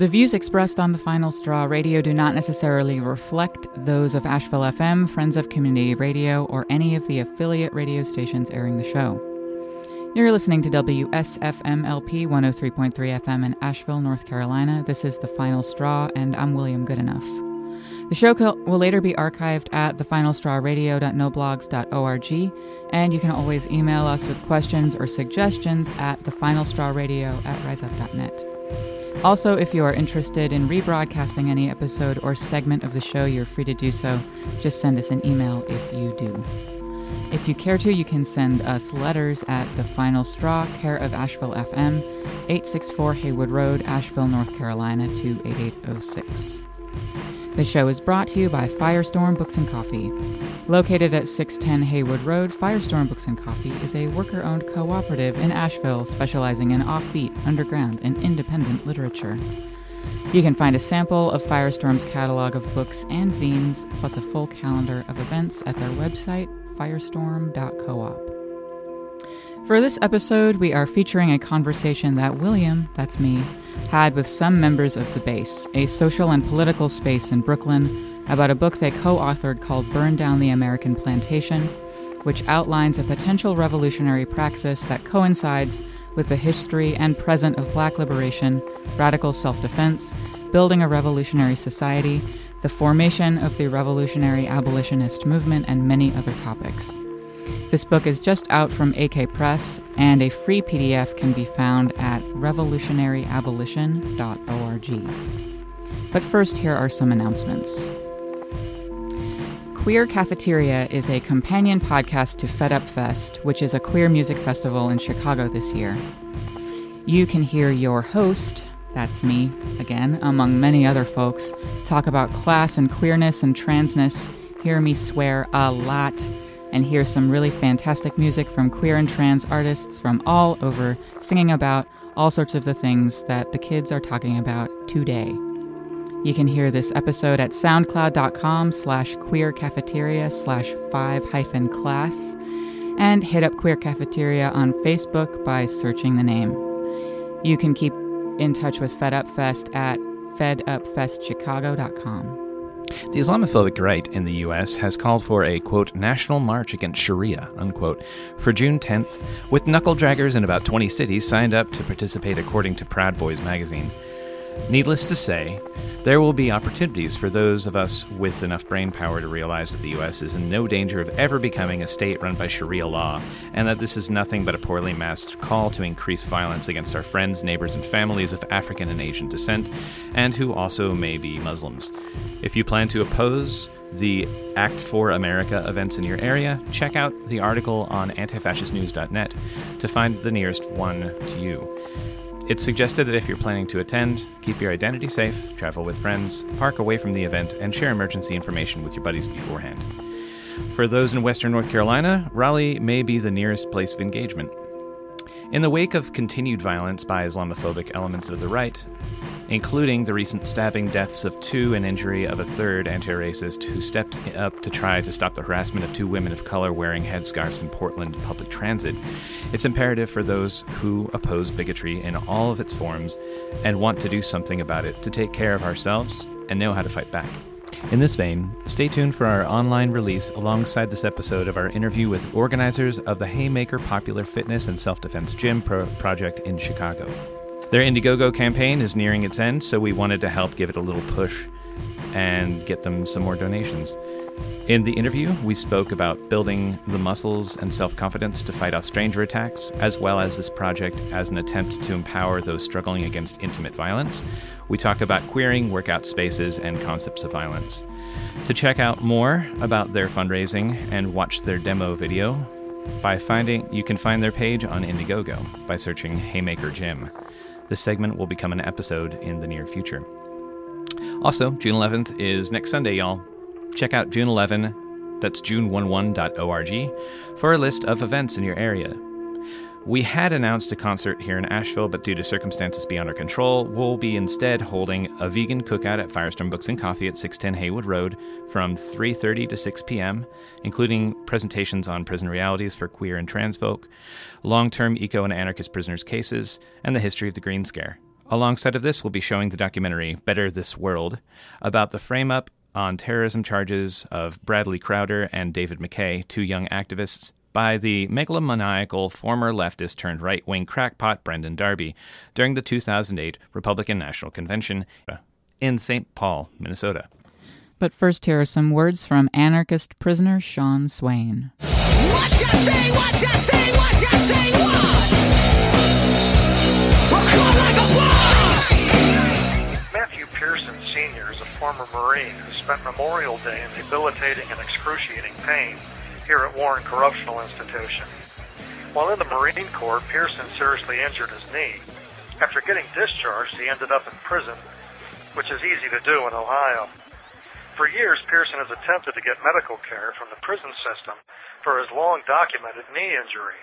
The views expressed on The Final Straw Radio do not necessarily reflect those of Asheville FM, Friends of Community Radio, or any of the affiliate radio stations airing the show. You're listening to WSFMLP 103.3 FM in Asheville, North Carolina. This is The Final Straw, and I'm William Goodenough. The show will later be archived at thefinalstrawradio.noblogs.org, and you can always email us with questions or suggestions at thefinalstrawradio@riseup.net. Also, if you are interested in rebroadcasting any episode or segment of the show, you're free to do so. Just send us an email if you do. If you care to, you can send us letters at The Final Straw, care of Asheville FM, 864 Haywood Road, Asheville, North Carolina, 28806. The show is brought to you by Firestorm Books and Coffee. Located at 610 Haywood Road, Firestorm Books and Coffee is a worker-owned cooperative in Asheville specializing in offbeat, underground, and independent literature. You can find a sample of Firestorm's catalog of books and zines, plus a full calendar of events at their website, firestorm.coop. For this episode, we are featuring a conversation that William, that's me, had with some members of The Base, a social and political space in Brooklyn, about a book they co-authored called Burn Down the American Plantation, which outlines a potential revolutionary practice that coincides with the history and present of Black liberation, radical self-defense, building a revolutionary society, the formation of the Revolutionary Abolitionist Movement, and many other topics. This book is just out from AK Press, and a free PDF can be found at revolutionaryabolition.org. But first, here are some announcements. Queer Cafeteria is a companion podcast to FedUpFest, which is a queer music festival in Chicago this year. You can hear your host, that's me, again, among many other folks, talk about class and queerness and transness, hear me swear a lot, and hear some really fantastic music from queer and trans artists from all over, singing about all sorts of the things that the kids are talking about today. You can hear this episode at soundcloud.com/queercafeteria/5-class, and hit up Queer Cafeteria on Facebook by searching the name. You can keep in touch with FedUpFest at fedupfestchicago.com. The Islamophobic right in the U.S. has called for a, quote, national march against Sharia, unquote, for June 10th, with knuckle-draggers in about 20 cities signed up to participate, according to Proud Boys magazine. Needless to say, there will be opportunities for those of us with enough brain power to realize that the U.S. is in no danger of ever becoming a state run by Sharia law, and that this is nothing but a poorly masked call to increase violence against our friends, neighbors, and families of African and Asian descent, and who also may be Muslims. If you plan to oppose the Act for America events in your area, check out the article on antifascistnews.net to find the nearest one to you. It's suggested that if you're planning to attend, keep your identity safe, travel with friends, park away from the event, and share emergency information with your buddies beforehand. For those in Western North Carolina, Raleigh may be the nearest place of engagement. In the wake of continued violence by Islamophobic elements of the right, including the recent stabbing deaths of two and injury of a third anti-racist who stepped up to try to stop the harassment of two women of color wearing headscarves in Portland public transit, it's imperative for those who oppose bigotry in all of its forms and want to do something about it to take care of ourselves and know how to fight back. In this vein, stay tuned for our online release alongside this episode of our interview with organizers of the Haymaker Popular Fitness and Self-Defense Gym Project in Chicago. Their Indiegogo campaign is nearing its end, so we wanted to help give it a little push and get them some more donations. In the interview, we spoke about building the muscles and self-confidence to fight off stranger attacks, as well as this project as an attempt to empower those struggling against intimate violence. We talk about queering, workout spaces, and concepts of violence. To check out more about their fundraising and watch their demo video, you can find their page on Indiegogo by searching Haymaker Gym. This segment will become an episode in the near future. Also, June 11th is next Sunday, y'all. Check out June 11, that's june11.org, for a list of events in your area. We had announced a concert here in Asheville, but due to circumstances beyond our control, we'll be instead holding a vegan cookout at Firestorm Books and Coffee at 610 Haywood Road from 3:30 to 6 p.m., including presentations on prison realities for queer and trans folk, long-term eco and anarchist prisoners' cases, and the history of the Green Scare. Alongside of this, we'll be showing the documentary Better This World, about the frame-up on terrorism charges of Bradley Crowder and David McKay, two young activists, by the megalomaniacal former leftist-turned-right-wing crackpot Brendan Darby during the 2008 Republican National Convention in St. Paul, Minnesota. But first, here are some words from anarchist prisoner Sean Swain. What you say, what you say, what you say, what? Record like a bomb! Matthew Pearson Sr. is a former Marine who spent Memorial Day in debilitating and excruciating pain here at Warren Correctional Institution. While in the Marine Corps, Pearson seriously injured his knee. After getting discharged, he ended up in prison, which is easy to do in Ohio. For years, Pearson has attempted to get medical care from the prison system for his long-documented knee injury.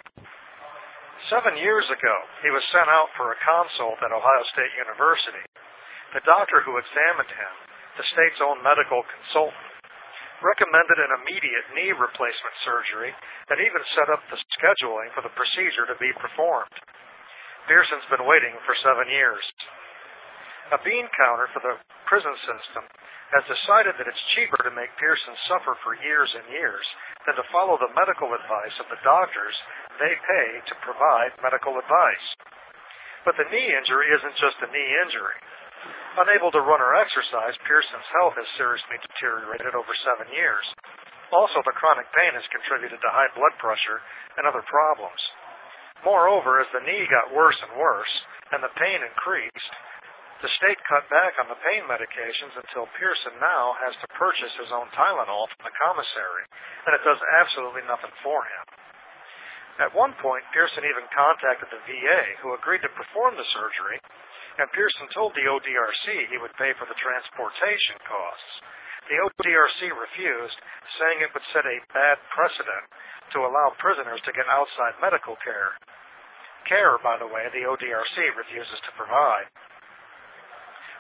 7 years ago, he was sent out for a consult at Ohio State University. The doctor who examined him, the state's own medical consultant, recommended an immediate knee replacement surgery and even set up the scheduling for the procedure to be performed. Pearson's been waiting for 7 years. A bean counter for the prison system has decided that it's cheaper to make Pearson suffer for years and years than to follow the medical advice of the doctors they pay to provide medical advice. But the knee injury isn't just a knee injury. Unable to run or exercise, Pearson's health has seriously deteriorated over 7 years. Also, the chronic pain has contributed to high blood pressure and other problems. Moreover, as the knee got worse and worse, and the pain increased, the state cut back on the pain medications until Pearson now has to purchase his own Tylenol from the commissary, and it does absolutely nothing for him. At one point, Pearson even contacted the VA, who agreed to perform the surgery, and Pearson told the ODRC he would pay for the transportation costs. The ODRC refused, saying it would set a bad precedent to allow prisoners to get outside medical care. Care, by the way, the ODRC refuses to provide.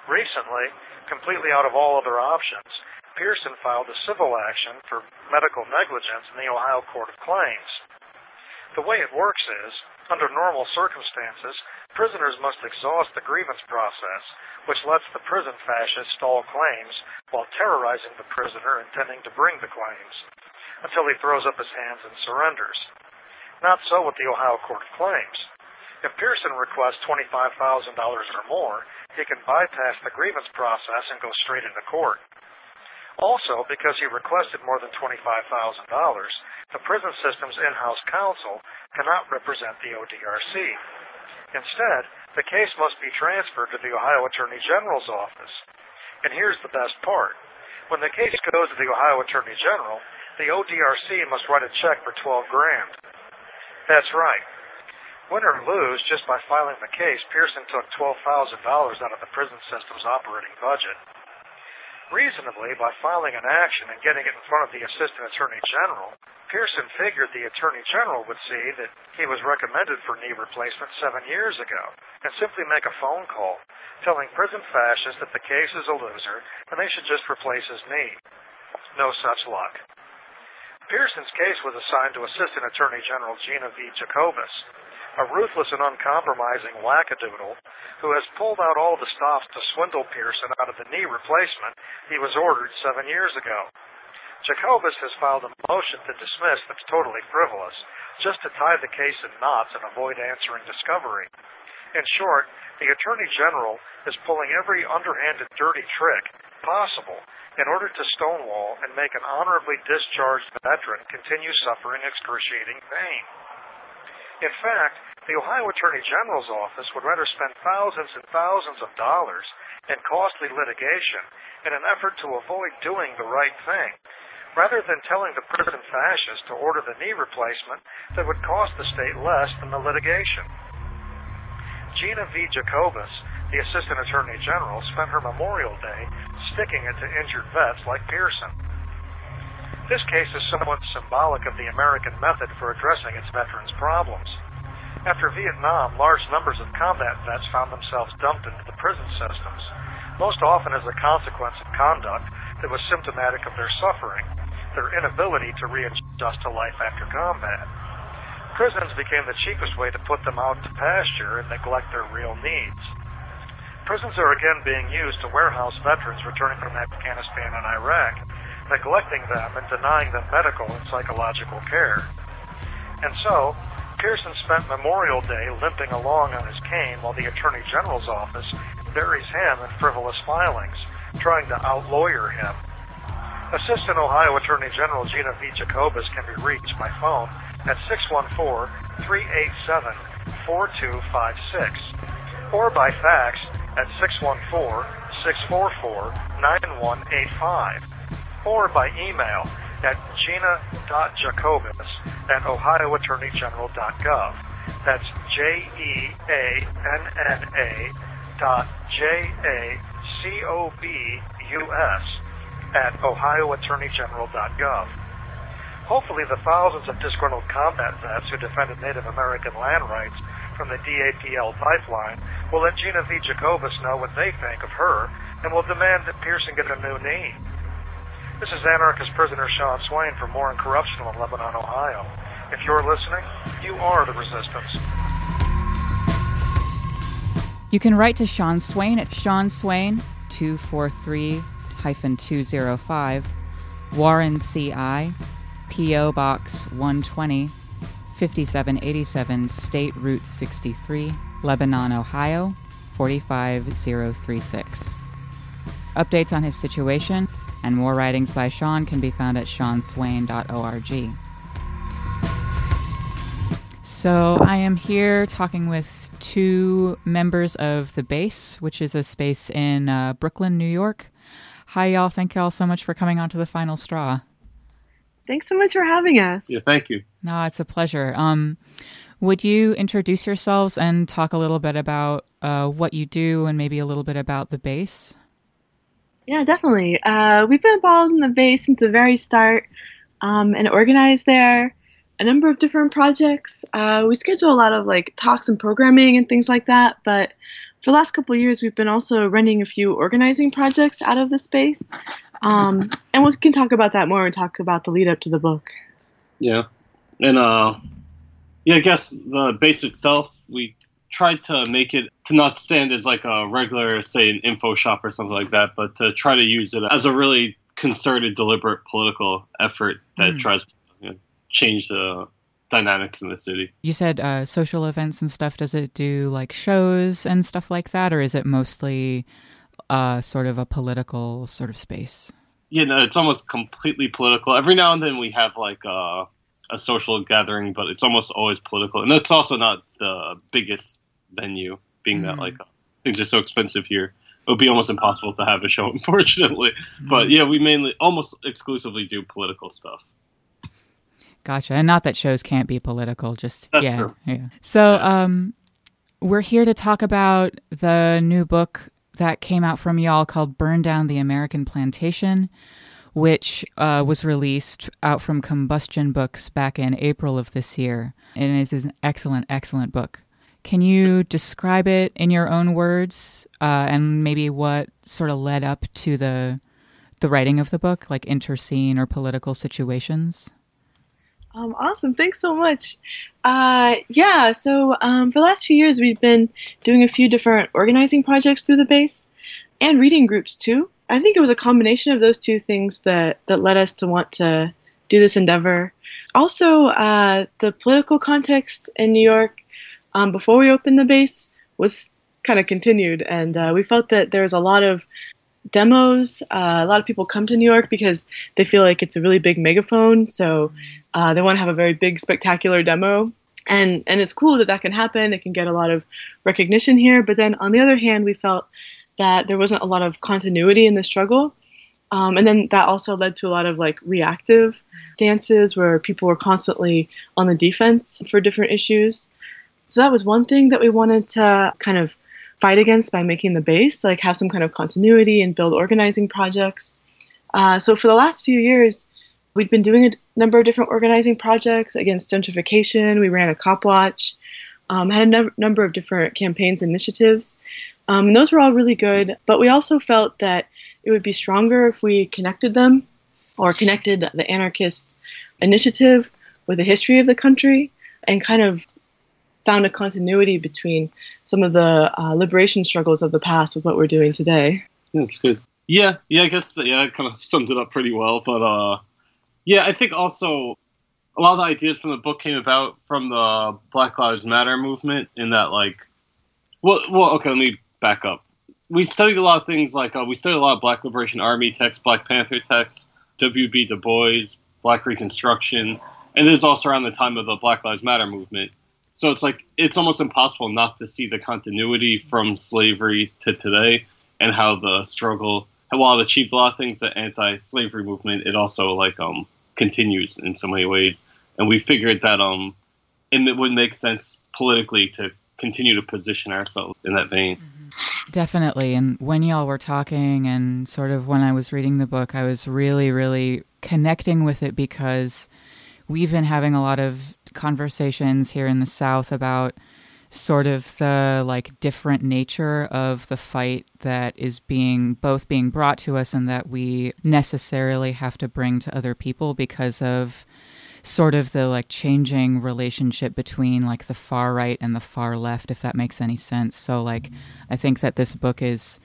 Recently, completely out of all other options, Pearson filed a civil action for medical negligence in the Ohio Court of Claims. The way it works is, under normal circumstances, prisoners must exhaust the grievance process, which lets the prison fascist stall claims while terrorizing the prisoner intending to bring the claims, until he throws up his hands and surrenders. Not so with the Ohio Court of Claims. If Pearson requests $25,000 or more, he can bypass the grievance process and go straight into court. Also, because he requested more than $25,000, the prison system's in-house counsel cannot represent the ODRC. Instead, the case must be transferred to the Ohio Attorney General's office. And here's the best part. When the case goes to the Ohio Attorney General, the ODRC must write a check for $12,000. That's right. Win or lose, just by filing the case, Pearson took $12,000 out of the prison system's operating budget. Reasonably, by filing an action and getting it in front of the Assistant Attorney General, Pearson figured the Attorney General would see that he was recommended for knee replacement 7 years ago and simply make a phone call telling prison fascists that the case is a loser and they should just replace his knee. No such luck. Pearson's case was assigned to Assistant Attorney General Gina V. Jacobus, a ruthless and uncompromising wackadoodle who has pulled out all the stops to swindle Pearson out of the knee replacement he was ordered 7 years ago. Jacobus has filed a motion to dismiss that's totally frivolous, just to tie the case in knots and avoid answering discovery. In short, the Attorney General is pulling every underhanded dirty trick possible in order to stonewall and make an honorably discharged veteran continue suffering excruciating pain. In fact, the Ohio Attorney General's office would rather spend thousands and thousands of dollars in costly litigation in an effort to avoid doing the right thing, rather than telling the prison fascists to order the knee replacement that would cost the state less than the litigation. Gina V. Jacobus, the Assistant Attorney General, spent her Memorial Day sticking it to injured vets like Pearson. This case is somewhat symbolic of the American method for addressing its veterans' problems. After Vietnam, large numbers of combat vets found themselves dumped into the prison systems, most often as a consequence of conduct that was symptomatic of their suffering, their inability to readjust to life after combat. Prisons became the cheapest way to put them out to pasture and neglect their real needs. Prisons are again being used to warehouse veterans returning from Afghanistan and Iraq, neglecting them and denying them medical and psychological care. And so, Pearson spent Memorial Day limping along on his cane while the Attorney General's office buries him in frivolous filings, trying to outlawyer him. Assistant Ohio Attorney General Gina V. Jacobus can be reached by phone at 614-387-4256 or by fax at 614-644-9185 or by email at gina.jacobus@ohioattorneygeneral.gov. That's JEANNA.JACOBUS@ohioattorneygeneral.gov. Hopefully the thousands of disgruntled combat vets who defended Native American land rights from the DAPL pipeline will let Gina V. Jacobus know what they think of her and will demand that Pearson get a new name. This is anarchist prisoner Sean Swain for more on corruption in Lebanon, Ohio. If you're listening, you are the resistance. You can write to Sean Swain at Sean Swain, 243-205, Warren C.I., P.O. Box 120, 5787 State Route 63, Lebanon, Ohio, 45036. Updates on his situation and more writings by Sean can be found at seanswain.org. So I am here talking with two members of The Base, which is a space in Brooklyn, New York. Hi, y'all. Thank y'all so much for coming on to The Final Straw. Thanks so much for having us. Yeah, thank you. No, it's a pleasure. Would you introduce yourselves and talk a little bit about what you do and maybe a little bit about The Base? Yeah, definitely. We've been involved in The Base since the very start and organized there a number of different projects. We schedule a lot of like talks and programming and things like that, but for the last couple of years, we've been also running a few organizing projects out of the space. And we can talk about that more and talk about the lead up to the book. Yeah. And yeah, I guess The Base itself, we tried to make it to not stand as like a regular, say, an info shop or something like that, but to try to use it as a really concerted, deliberate political effort that tries to change the dynamics in the city. You said social events and stuff. Does it do like shows and stuff like that, or is it mostly sort of a political sort of space? Yeah, no, it's almost completely political. Every now and then we have like a social gathering, but it's almost always political. And it's also not the biggest venue, being that like things are so expensive here. It would be almost impossible to have a show, unfortunately. But yeah, we mainly almost exclusively do political stuff. Gotcha. And not that shows can't be political, just, That's true. So we're here to talk about the new book that came out from y'all called Burn Down the American Plantation, which was released out from Combustion Books back in April of this year. And it is an excellent, excellent book. Can you describe it in your own words and maybe what sort of led up to the writing of the book, like interscene or political situations? Awesome. Thanks so much. Yeah, so for the last few years, we've been doing a few different organizing projects through The Base and reading groups, too. I think it was a combination of those two things that led us to want to do this endeavor. Also, the political context in New York before we opened The Base was kind of continued, and we felt that there was a lot of demos. A lot of people come to New York because they feel like it's a really big megaphone, so they want to have a very big, spectacular demo. And it's cool that that can happen. It can get a lot of recognition here. But then on the other hand, we felt that there wasn't a lot of continuity in the struggle. And then that also led to a lot of like reactive stances where people were constantly on the defense for different issues. So that was one thing that we wanted to kind of fight against by making The Base, like have some kind of continuity and build organizing projects. So for the last few years, we'd been doing a number of different organizing projects against gentrification. We ran a cop watch, had a number of different campaigns and initiatives. And those were all really good, but we also felt that it would be stronger if we connected them or connected the anarchist initiative with the history of the country and kind of found a continuity between some of the liberation struggles of the past with what we're doing today. That's good. Yeah, I guess that kind of summed it up pretty well. But I think also a lot of the ideas from the book came about from the Black Lives Matter movement in that, like, well, okay, let me back up. We studied a lot of things like we studied a lot of Black Liberation Army texts, Black Panther texts, W.B. Du Bois, Black Reconstruction, and this is also around the time of the Black Lives Matter movement. So it's like it's almost impossible not to see the continuity from slavery to today and how the struggle, while it achieved a lot of things, the anti-slavery movement, it also like continues in so many ways. And we figured that it would make sense politically to continue to position ourselves in that vein. Mm-hmm. Definitely. And when y'all were talking and sort of when I was reading the book, I was really, really connecting with it because we've been having a lot of conversations here in the South about sort of the like different nature of the fight that is being brought to us and that we necessarily have to bring to other people because of sort of the like changing relationship between like the far right and the far left, if that makes any sense. So like I think that this book is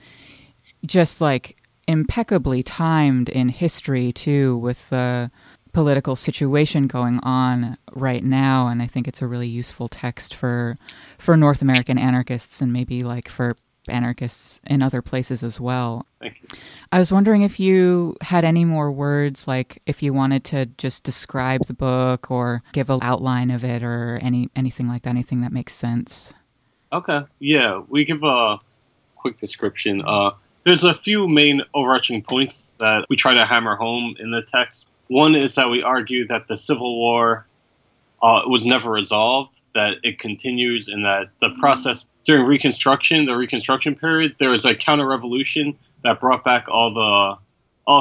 just like impeccably timed in history too with the political situation going on right now, and I think it's a really useful text for North American anarchists and maybe like for anarchists in other places as well. Thank you. I was wondering if you had any more words, like if you wanted to just describe the book or give an outline of it or anything like that, anything that makes sense. Okay. Yeah, we give a quick description. There's a few main overarching points that we try to hammer home in the text. One is that we argue that the Civil War was never resolved, that it continues, and that the process during Reconstruction, the Reconstruction period, there was a counter-revolution that brought back all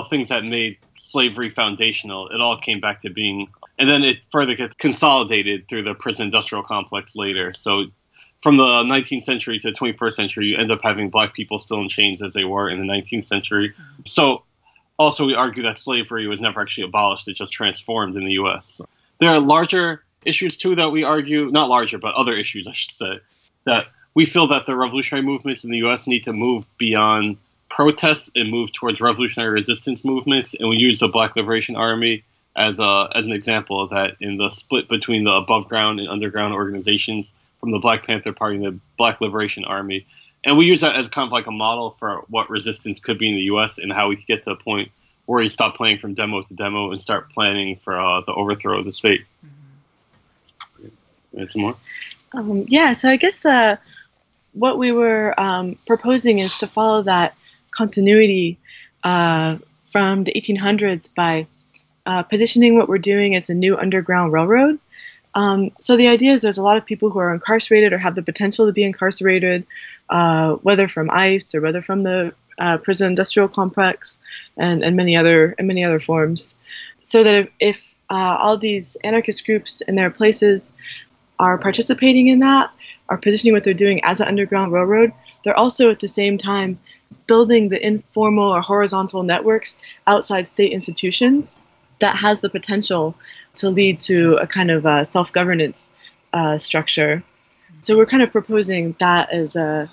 things that made slavery foundational. It all came back to being, and then it further gets consolidated through the prison industrial complex later. So from the 19th century to the 21st century, you end up having black people still in chains as they were in the 19th century. So also, we argue that slavery was never actually abolished. It just transformed in the U.S. There are larger issues, too, that we argue, not larger, but other issues, I should say, that we feel that the revolutionary movements in the U.S. need to move beyond protests and move towards revolutionary resistance movements. And we use the Black Liberation Army as an example of that in the split between the above ground and underground organizations from the Black Panther Party and the Black Liberation Army. And we use that as kind of like a model for what resistance could be in the U.S. and how we could get to a point where we stop playing from demo to demo and start planning for the overthrow of the state. Mm-hmm. Some more? So I guess what we were proposing is to follow that continuity from the 1800s by positioning what we're doing as the new Underground Railroad. So the idea is there's a lot of people who are incarcerated or have the potential to be incarcerated, whether from ICE or whether from the prison industrial complex and many other forms. So that if all these anarchist groups in their places are participating in that, are positioning what they're doing as an underground railroad, they're also at the same time building the informal or horizontal networks outside state institutions that has the potential to lead to a kind of self-governance structure. So we're kind of proposing that as a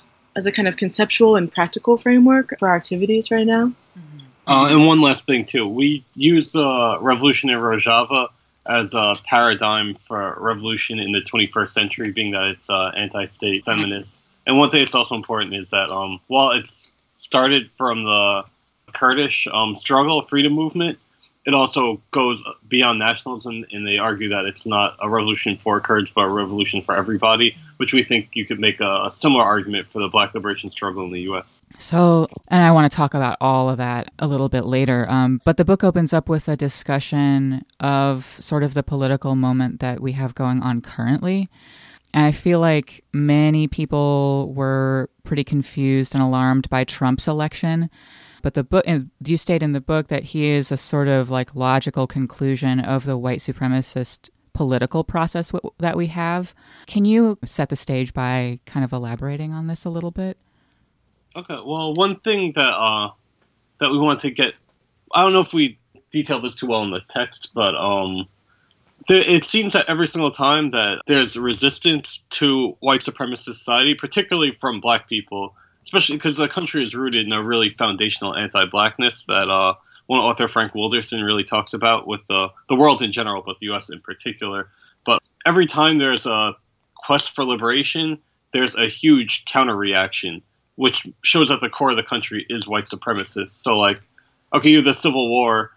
kind of conceptual and practical framework for our activities right now. And one last thing, too. We use revolutionary Rojava as a paradigm for revolution in the 21st century, being that it's anti-state feminist. And one thing that's also important is that while it's started from the Kurdish struggle, freedom movement, it also goes beyond nationalism, and they argue that it's not a revolution for Kurds, but a revolution for everybody, which we think you could make a similar argument for the Black liberation struggle in the U.S. So, and I want to talk about all of that a little bit later, but the book opens up with a discussion of sort of the political moment that we have going on currently. And I feel like many people were pretty confused and alarmed by Trump's election. But the book, and you state in the book that he is a sort of like logical conclusion of the white supremacist political process that we have. Can you set the stage by kind of elaborating on this a little bit? Okay. Well, one thing that we want to get, I don't know if we detail this too well in the text, but It seems that every single time that there's resistance to white supremacist society, particularly from black people, especially because the country is rooted in a really foundational anti-blackness that one author, Frank Wilderson, really talks about with the world in general, but the U.S. in particular. But every time there's a quest for liberation, there's a huge counter-reaction, which shows that the core of the country is white supremacists. So, like, okay, you have the Civil War,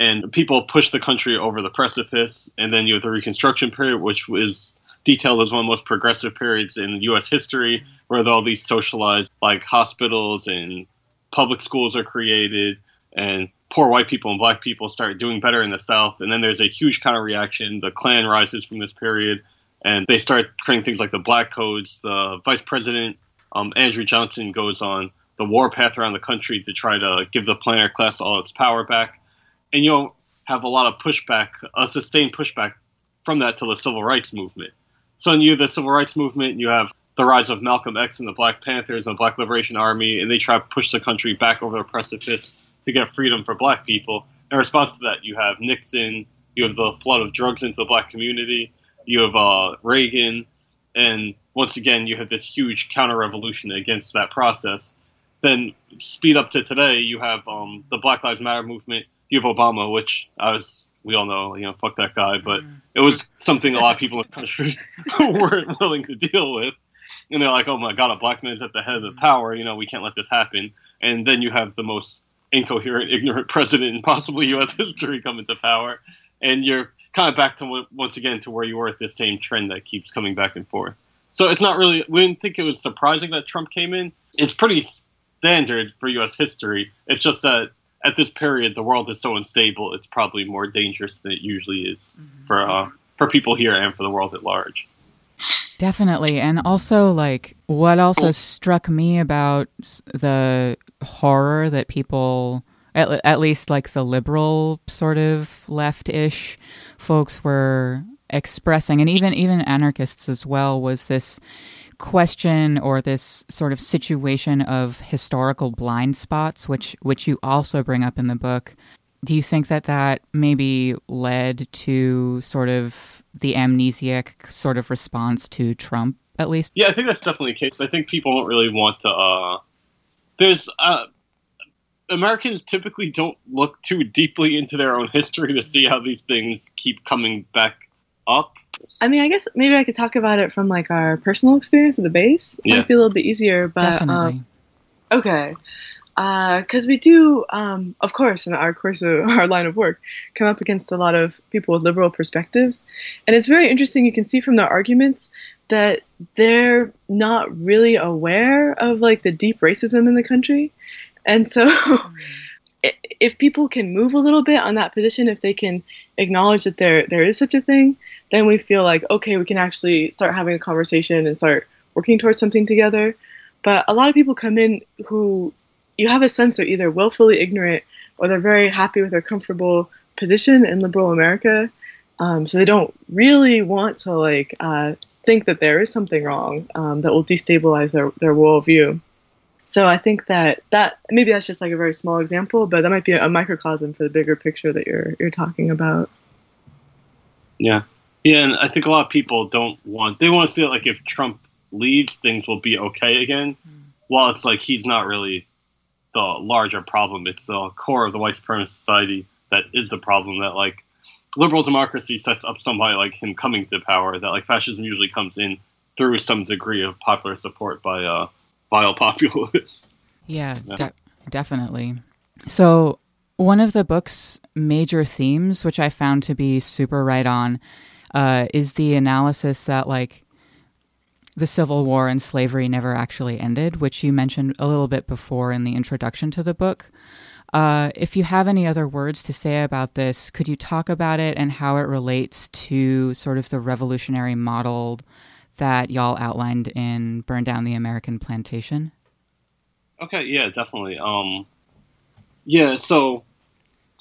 and people push the country over the precipice, and then you have the Reconstruction period, which was detailed as one of the most progressive periods in U.S. history, where all these socialized, like, hospitals and public schools are created, and poor white people and black people start doing better in the South, and then there's a huge counter-reaction. The Klan rises from this period, and they start creating things like the Black Codes. The Vice President, Andrew Johnson, goes on the war path around the country to try to give the planter class all its power back. And you'll have a lot of pushback, a sustained pushback from that to the Civil Rights Movement. So in the Civil Rights Movement, you have the rise of Malcolm X and the Black Panthers and the Black Liberation Army, and they try to push the country back over the precipice to get freedom for black people. In response to that, you have Nixon, you have the flood of drugs into the black community, you have Reagan, and once again, you have this huge counter-revolution against that process. Then speed up to today, you have the Black Lives Matter movement, you have Obama, which we all know, you know, fuck that guy, but it was something a lot of people in this country weren't willing to deal with. And they're like, oh my God, a black man's at the head of the power, you know, we can't let this happen. And then you have the most incoherent, ignorant president in possibly U.S. history come into power. And you're kind of back to, once again, to where you were at this same trend that keeps coming back and forth. So it's not really, we didn't think it was surprising that Trump came in. It's pretty standard for U.S. history. It's just that at this period, the world is so unstable, it's probably more dangerous than it usually is for people here and for the world at large. Definitely. And also, like, what also struck me about the horror that people, at least like the liberal sort of left-ish folks were expressing, and even anarchists as well, was this question or this sort of situation of historical blind spots, which you also bring up in the book. Do you think that maybe led to sort of the amnesiac sort of response to Trump, at least? Yeah, I think that's definitely the case. I think people don't really want to... Americans typically don't look too deeply into their own history to see how these things keep coming back up. I mean, I guess maybe I could talk about it from like our personal experience at the base. It might be a little bit easier, but definitely. Okay. Because we do, of course, in our course of our line of work, come up against a lot of people with liberal perspectives. And it's very interesting. You can see from their arguments that they're not really aware of like the deep racism in the country. And so if people can move a little bit on that position, if they can acknowledge that there is such a thing, then we feel like, okay, we can actually start having a conversation and start working towards something together. But a lot of people come in who you have a sense are either willfully ignorant or they're very happy with their comfortable position in liberal America. So they don't really want to like think that there is something wrong that will destabilize their worldview. So I think that maybe that's just like a very small example, but that might be a microcosm for the bigger picture that you're talking about. Yeah. Yeah, and I think a lot of people they want to see it like if Trump leaves, things will be okay again. Mm. While it's like he's not really the larger problem. It's the core of the white supremacist society that is the problem, that like liberal democracy sets up somebody like him coming to power, that like fascism usually comes in through some degree of popular support by vile populists. Yeah, definitely. So one of the book's major themes, which I found to be super right on, is the analysis that like the Civil War and slavery never actually ended, which you mentioned a little bit before in the introduction to the book. If you have any other words to say about this, could you talk about it and how it relates to sort of the revolutionary model that y'all outlined in Burn Down the American Plantation? Okay, yeah, definitely. So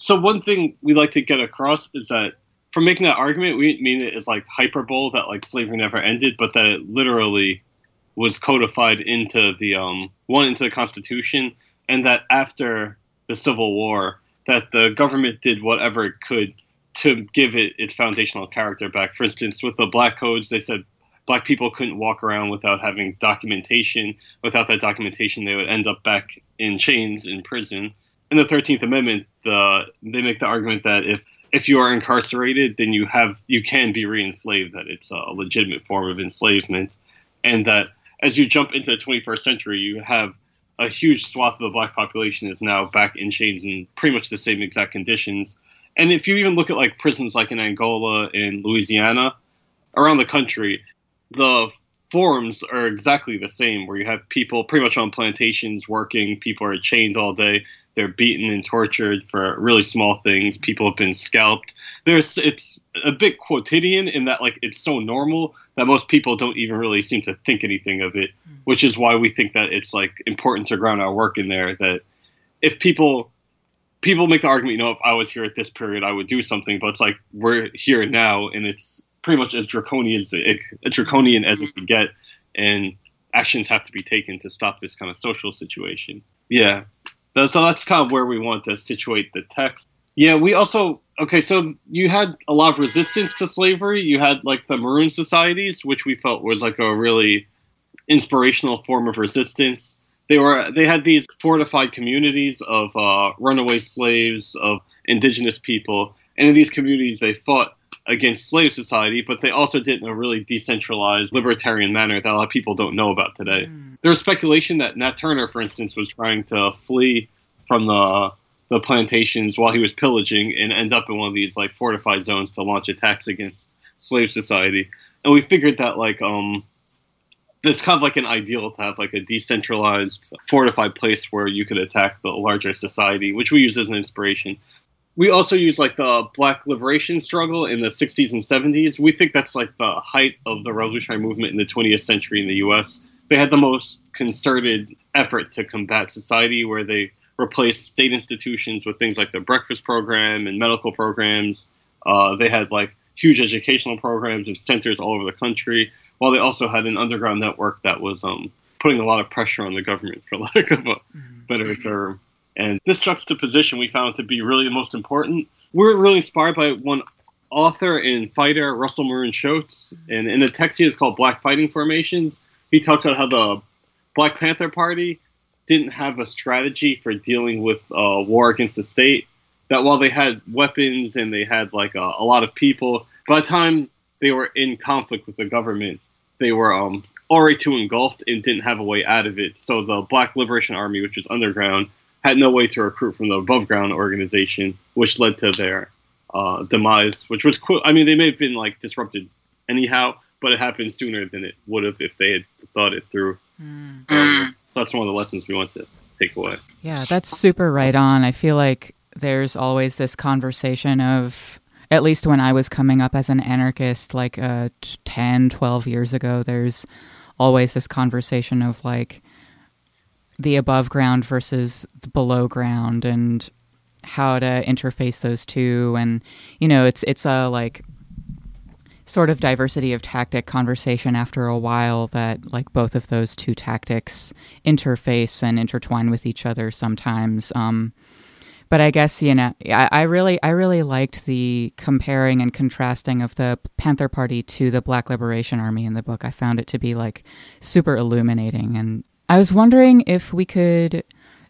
one thing we like to get across is that for making that argument, we didn't mean it as like hyperbole that like slavery never ended, but that it literally was codified into the into the Constitution, and that after the Civil War, that the government did whatever it could to give it its foundational character back. For instance, with the Black Codes, they said Black people couldn't walk around without having documentation. Without that documentation, they would end up back in chains in prison. In the 13th Amendment, they make the argument that if you are incarcerated, then you can be re-enslaved, that it's a legitimate form of enslavement, and that as you jump into the 21st century, you have a huge swath of the Black population is now back in chains in pretty much the same exact conditions. And if you even look at like prisons like in Angola and Louisiana, around the country, the forms are exactly the same, where you have people pretty much on plantations working, people are chained all day, they're beaten and tortured for really small things, people have been scalped. It's a bit quotidian in that like it's so normal that most people don't even really seem to think anything of it, which is why we think that it's like important to ground our work in there, that if people make the argument, you know, if I was here at this period, I would do something, but it's like we're here now, and it's pretty much as draconian as it could get, and actions have to be taken to stop this kind of social situation. Yeah, so that's kind of where we want to situate the text. Yeah, we also, okay, so you had a lot of resistance to slavery. You had like the Maroon Societies, which we felt was like a really inspirational form of resistance. They had these fortified communities of runaway slaves, of indigenous people. And in these communities, they fought against slave society, but they also did in a really decentralized, libertarian manner that a lot of people don't know about today. Mm. There was speculation that Nat Turner, for instance, was trying to flee from the plantations while he was pillaging and end up in one of these like fortified zones to launch attacks against slave society. And we figured that like it's kind of like an ideal to have like a decentralized fortified place where you could attack the larger society, which we use as an inspiration. We also use like the Black liberation struggle in the 60s and 70s. We think that's like the height of the revolutionary movement in the 20th century in the US. They had the most concerted effort to combat society, where they replaced state institutions with things like the breakfast program and medical programs. They had like huge educational programs and centers all over the country, while they also had an underground network that was putting a lot of pressure on the government, for lack of a better term. And this juxtaposition we found to be really the most important. We're really inspired by one author and fighter, Russell Maroon Shoatz, and in a text he has called Black Fighting Formations, he talks about how the Black Panther Party didn't have a strategy for dealing with war against the state, that while they had weapons and they had like a lot of people, by the time they were in conflict with the government, they were already too engulfed and didn't have a way out of it. So the Black Liberation Army, which was underground, had no way to recruit from the above ground organization, which led to their demise, which was cool. I mean, they may have been like disrupted anyhow, but it happened sooner than it would have if they had thought it through. That's one of the lessons we want to take away. Yeah, that's super right on. I feel like there's always this conversation of, at least when I was coming up as an anarchist, like 10, 12 years ago, there's always this conversation of like the above ground versus the below ground and how to interface those two. And, you know, it's a like sort of diversity of tactic conversation after a while that like both of those two tactics interface and intertwine with each other sometimes. But I guess, you know, I really liked the comparing and contrasting of the Panther Party to the Black Liberation Army in the book. I found it to be like super illuminating. And I was wondering if we could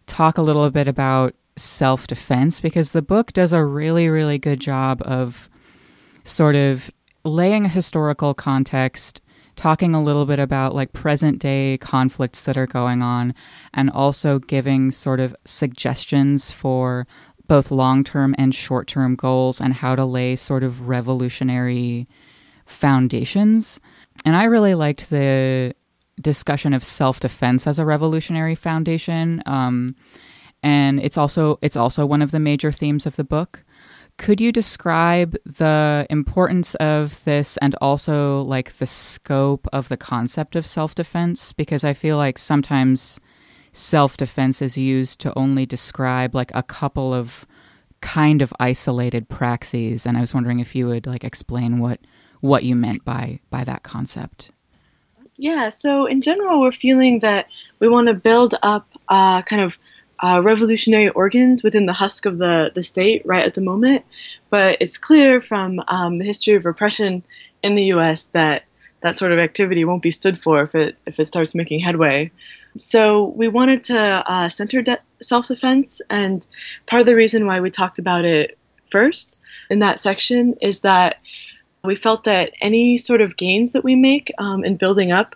talk a little bit about self-defense, because the book does a really, really good job of sort of laying a historical context, talking a little bit about like present day conflicts that are going on, and also giving sort of suggestions for both long-term and short-term goals and how to lay sort of revolutionary foundations. And I really liked the discussion of self-defense as a revolutionary foundation. And it's also one of the major themes of the book. Could you describe the importance of this and also like the scope of the concept of self-defense? Because I feel like sometimes self-defense is used to only describe like a couple of kind of isolated praxes. And I was wondering if you would like explain what you meant by that concept. Yeah, so in general, we're feeling that we want to build up kind of revolutionary organs within the husk of the state right at the moment. But it's clear from the history of repression in the U.S. that that sort of activity won't be stood for if it starts making headway. So we wanted to center self-defense, and part of the reason why we talked about it first in that section is that we felt that any sort of gains that we make in building up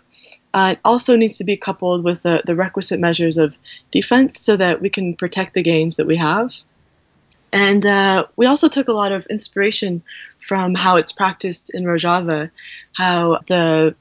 also needs to be coupled with the requisite measures of defense so that we can protect the gains that we have. And we also took a lot of inspiration from how it's practiced in Rojava, how the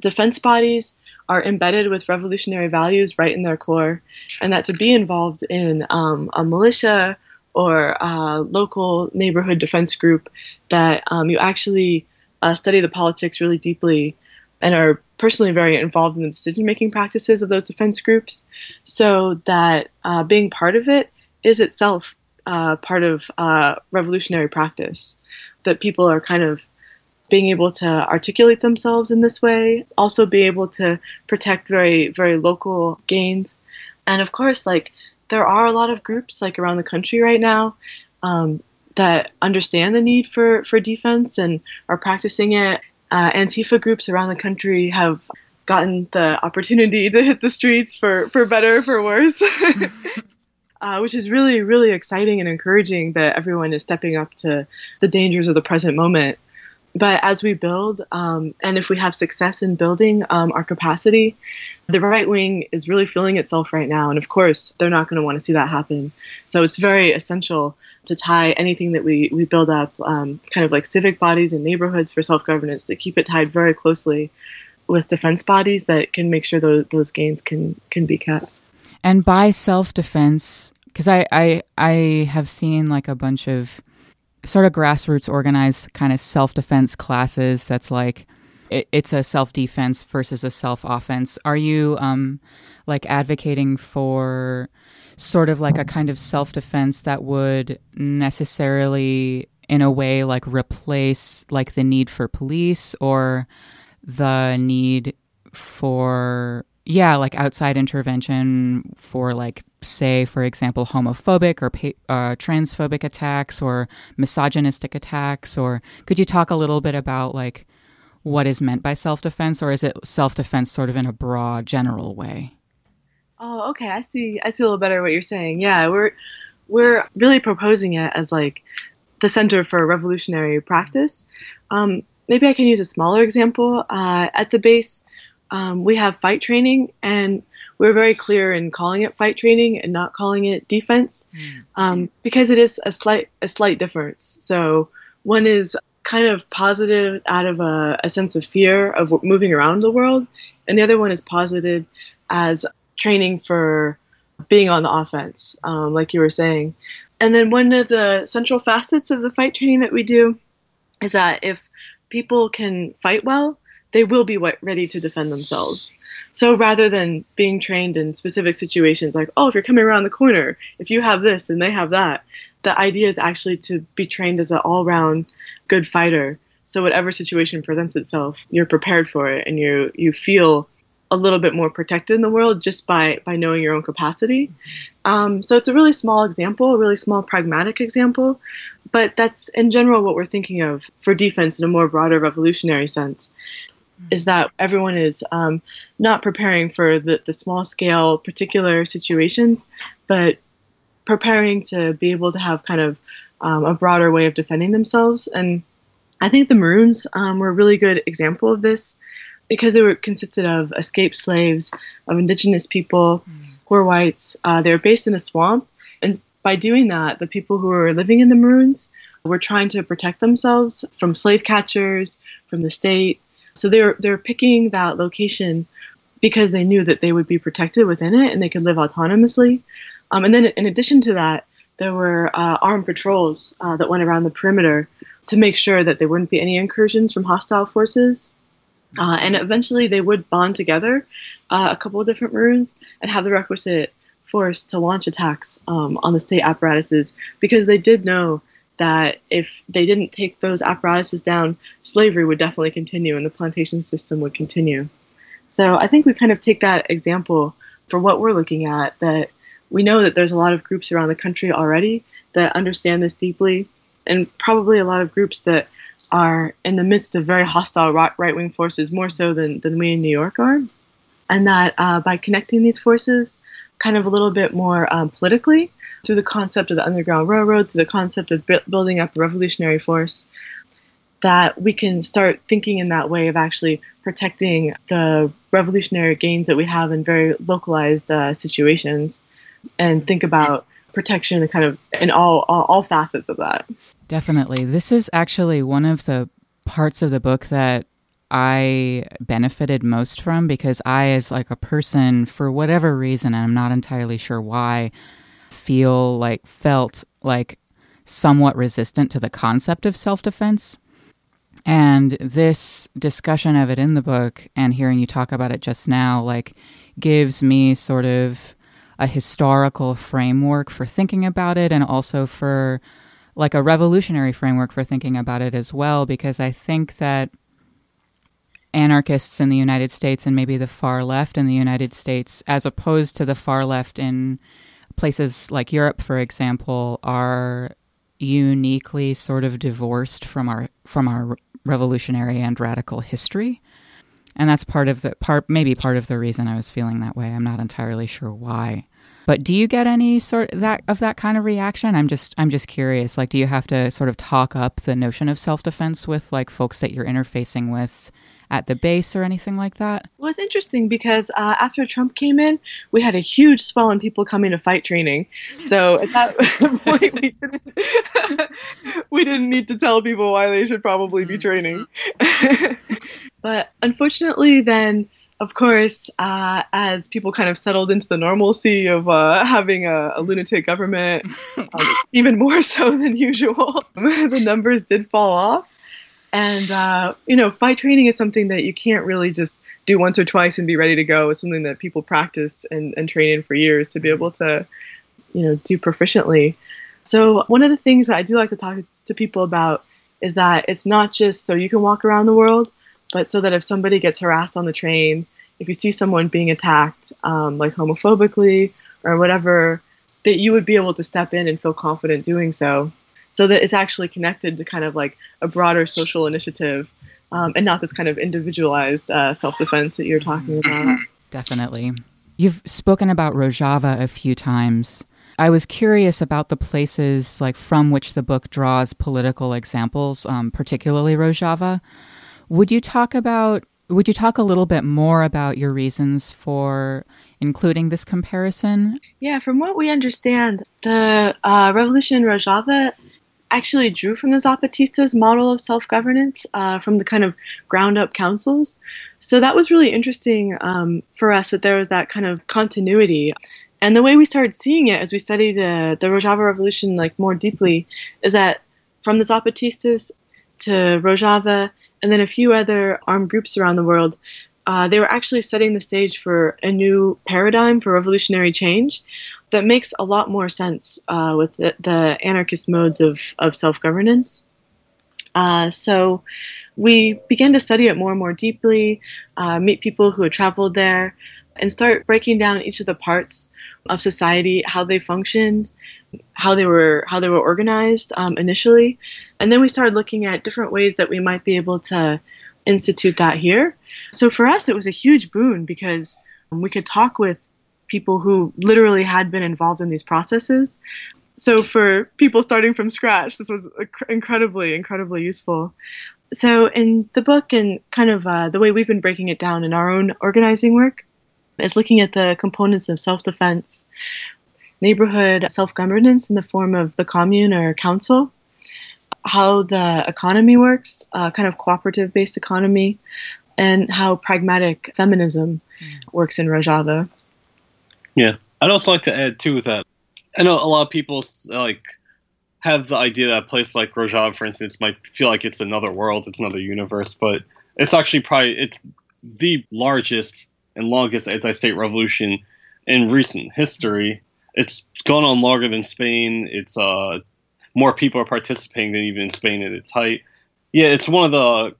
defense bodies are embedded with revolutionary values right in their core, and that to be involved in a militia or a local neighborhood defense group, that you actually study the politics really deeply and are personally very involved in the decision-making practices of those defense groups, so that being part of it is itself part of revolutionary practice, that people are kind of being able to articulate themselves in this way, also be able to protect very, very local gains. And of course, like, there are a lot of groups like around the country right now that understand the need for defense and are practicing it. Antifa groups around the country have gotten the opportunity to hit the streets for better, for worse. Which is really, really exciting and encouraging that everyone is stepping up to the dangers of the present moment. But as we build, and if we have success in building our capacity, the right wing is really feeling itself right now. And of course, they're not going to want to see that happen. So it's very essential to tie anything that we build up, kind of like civic bodies and neighborhoods for self-governance, to keep it tied very closely with defense bodies that can make sure those gains can be kept. And by self-defense, because I have seen like a bunch of sort of grassroots organized kind of self-defense classes that's like, it's a self-defense versus a self-offense. Are you like advocating for sort of like a kind of self-defense that would necessarily in a way like replace like the need for police or the need for... yeah, like outside intervention for like, say, for example, homophobic or transphobic attacks or misogynistic attacks? Or could you talk a little bit about like what is meant by self-defense, or is it self-defense sort of in a broad general way? Oh, okay. I see a little better what you're saying. Yeah, we're really proposing it as like the center for revolutionary practice. Maybe I can use a smaller example. At the base, we have fight training, and we're very clear in calling it fight training and not calling it defense, because it is a slight difference. So one is kind of positive out of a sense of fear of moving around the world, and the other one is posited as training for being on the offense, like you were saying. And then one of the central facets of the fight training that we do is that if people can fight well, they will be ready to defend themselves. So rather than being trained in specific situations like, oh, if you're coming around the corner, if you have this and they have that, the idea is actually to be trained as an all-round good fighter. So whatever situation presents itself, you're prepared for it, and you feel a little bit more protected in the world just by knowing your own capacity. So it's a really small example, a really small pragmatic example, but that's in general what we're thinking of for defense in a more broader revolutionary sense. Is that everyone is not preparing for the small-scale particular situations, but preparing to be able to have kind of a broader way of defending themselves. And I think the Maroons were a really good example of this, because they consisted of escaped slaves, of indigenous people, poor whites. They were based in a swamp. And by doing that, the people who were living in the Maroons were trying to protect themselves from slave catchers, from the state. So they're picking that location because they knew that they would be protected within it and they could live autonomously. And then in addition to that, there were armed patrols that went around the perimeter to make sure that there wouldn't be any incursions from hostile forces. And eventually they would bond together, a couple of different Maroons, and have the requisite force to launch attacks on the state apparatuses, because they did know that if they didn't take those apparatuses down, slavery would definitely continue and the plantation system would continue. So I think we kind of take that example for what we're looking at, that we know that there's a lot of groups around the country already that understand this deeply, and probably a lot of groups that are in the midst of very hostile right-wing forces, more so than we in New York are. And that by connecting these forces kind of a little bit more politically, through the concept of the Underground Railroad, through the concept of building up a revolutionary force, that we can start thinking in that way of actually protecting the revolutionary gains that we have in very localized situations, and think about protection kind of in all facets of that. Definitely. This is actually one of the parts of the book that I benefited most from, because I, as like a person, for whatever reason, and I'm not entirely sure why, felt somewhat resistant to the concept of self-defense. And this discussion of it in the book and hearing you talk about it just now, like, gives me sort of a historical framework for thinking about it, and also for like a revolutionary framework for thinking about it as well, because I think that anarchists in the United States, and maybe the far left in the United States, as opposed to the far left in places like Europe, for example, are uniquely sort of divorced from our revolutionary and radical history. And that's part of the reason I was feeling that way. I'm not entirely sure why. But do you get any sort of that kind of reaction? I'm just curious. Like, do you have to sort of talk up the notion of self-defense with like folks that you're interfacing with at the base or anything like that? Well, it's interesting because after Trump came in, we had a huge swell in people coming to fight training. So at that point, we didn't need to tell people why they should probably be training. But unfortunately, then, of course, as people kind of settled into the normalcy of having a lunatic government, even more so than usual, the numbers did fall off. And, fight training is something that you can't really just do once or twice and be ready to go. It's something that people practice and train in for years to be able to, do proficiently. So one of the things that I do like to talk to people about is that it's not just so you can walk around the world, but so that if somebody gets harassed on the train, if you see someone being attacked, like homophobically or whatever, that you would be able to step in and feel confident doing so. So that it's actually connected to kind of like a broader social initiative, and not this kind of individualized self-defense that you're talking about. Definitely. You've spoken about Rojava a few times. I was curious about the places like from which the book draws political examples, particularly Rojava. Would you talk a little bit more about your reasons for including this comparison? Yeah, from what we understand, the revolution in Rojava actually drew from the Zapatistas' model of self-governance, from the kind of ground-up councils. So that was really interesting for us, that there was that kind of continuity. And the way we started seeing it as we studied the Rojava Revolution like more deeply is that from the Zapatistas to Rojava and then a few other armed groups around the world, they were actually setting the stage for a new paradigm for revolutionary change that makes a lot more sense with the anarchist modes of self-governance. So we began to study it more and more deeply, meet people who had traveled there, and start breaking down each of the parts of society, how they functioned, how they were organized initially. And then we started looking at different ways that we might be able to institute that here. So for us, it was a huge boon because we could talk with people who literally had been involved in these processes. So for people starting from scratch, this was incredibly, incredibly useful. So in the book and kind of the way we've been breaking it down in our own organizing work is looking at the components of self-defense, neighborhood self-governance in the form of the commune or council, how the economy works, kind of cooperative-based economy, and how pragmatic feminism works in Rojava. Yeah. I'd also like to add, too, that I know a lot of people like have the idea that a place like Rojava, for instance, might feel like it's another world, it's another universe, but it's actually probably it's the largest and longest anti-state revolution in recent history. It's gone on longer than Spain. It's more people are participating than even Spain at its height. Yeah, it's one of the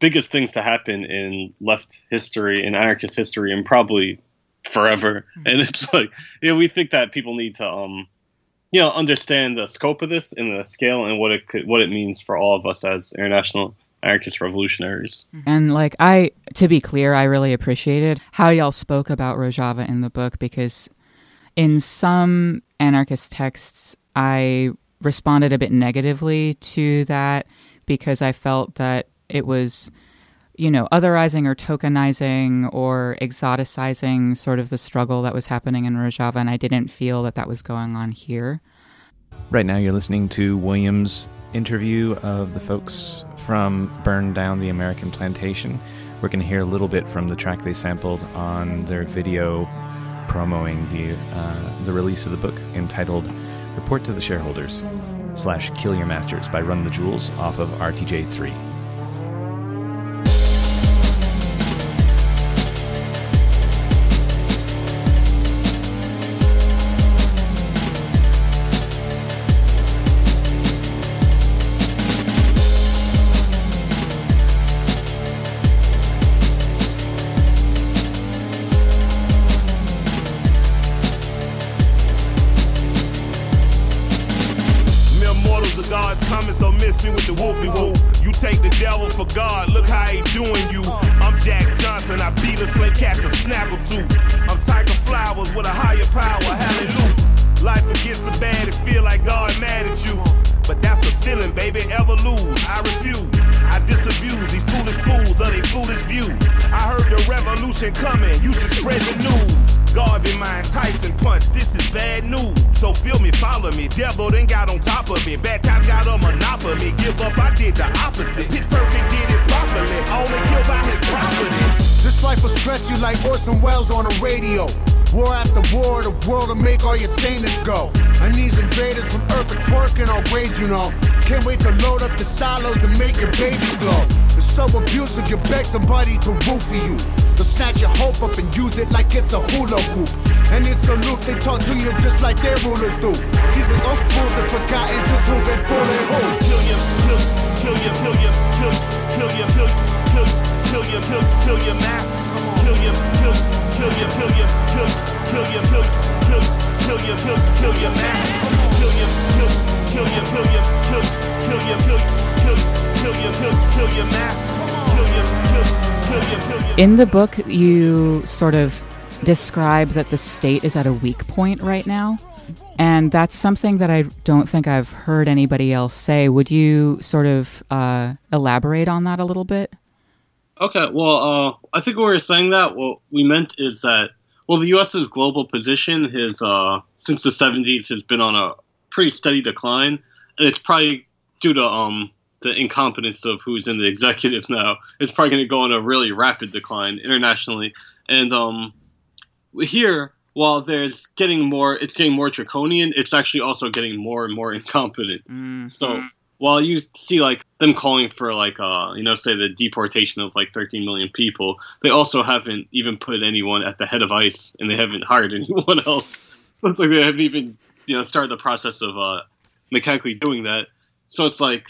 biggest things to happen in left history, in anarchist history, and probably forever. And it's like, you know, we think that people need to, you know, understand the scope of this and the scale and what it means for all of us as international anarchist revolutionaries. And like, to be clear, I really appreciated how y'all spoke about Rojava in the book, because in some anarchist texts, I responded a bit negatively to that because I felt that it was, you know, otherizing or tokenizing or exoticizing sort of the struggle that was happening in Rojava, and I didn't feel that that was going on here. Right now you're listening to William's interview of the folks from Burn Down the American Plantation. We're going to hear a little bit from the track they sampled on their video promoting the release of the book entitled Report to the Shareholders / Kill Your Masters by Run the Jewels off of RTJ3. Somebody to roofie you. They'll snatch your hope up and use it like it's a hula hoop. And it's a loop they talk to you just like their rulers do. These little fools have forgotten just who been fooling who. Kill your, kill your master. Kill your, kill your master. Kill your master. In the book, you sort of describe that the state is at a weak point right now, and that's something that I don't think I've heard anybody else say. Would you sort of elaborate on that a little bit? Okay, well, I think when we were saying that, what we meant is that, well, the U.S.'s global position has, since the 70s, has been on a pretty steady decline, and it's probably due to the incompetence of who's in the executive now. It's probably going to go on a really rapid decline internationally. And here, while there's it's getting more draconian, it's actually also getting more and more incompetent. Mm-hmm. So while you see like them calling for like, you know, say the deportation of like 13 million people, they also haven't even put anyone at the head of ICE, and they haven't hired anyone else. It's like they haven't even, you know, started the process of mechanically doing that. So it's like,